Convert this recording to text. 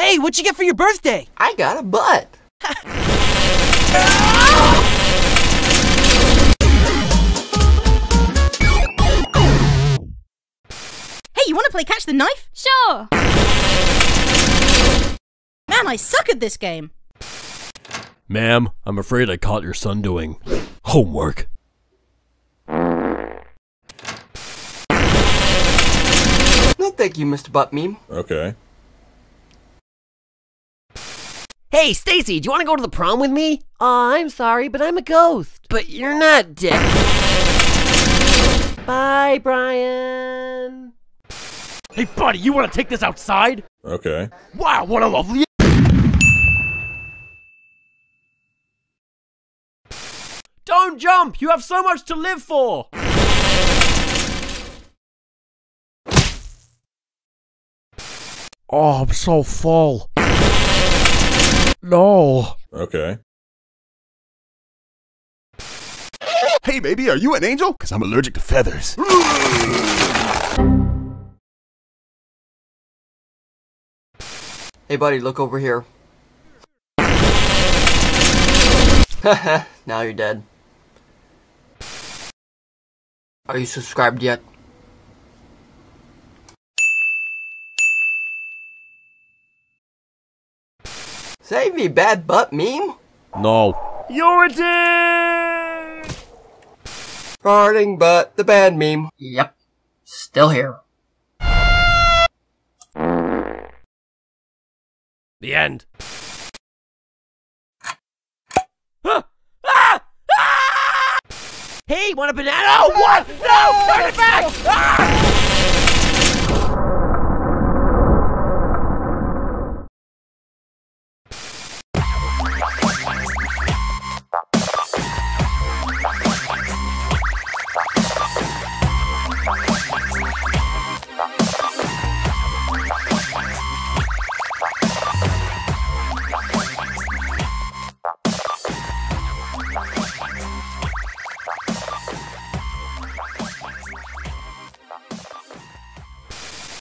Hey, what'd you get for your birthday? I got a butt. Hey, you wanna play Catch the Knife? Sure. Man, I suck at this game. Ma'am, I'm afraid I caught your son doing homework. No, thank you, Mr. Butt Meme. Okay. Hey, Stacy, do you want to go to the prom with me? Aw, I'm sorry, but I'm a ghost. But you're not dead. Bye, Brian. Hey, buddy, you want to take this outside? Okay. Wow, what a lovely... Don't jump! You have so much to live for! Oh, I'm so full. No. Okay. Hey, baby, are you an angel? 'Cause I'm allergic to feathers. Hey, buddy, look over here. Haha, now you're dead. Are you subscribed yet? Save me, bad butt meme. No. You're a dick! Farting butt, the bad meme. Yep. Still here. The end. Hey, want a banana? Oh, what? No! Turn it back! Ah!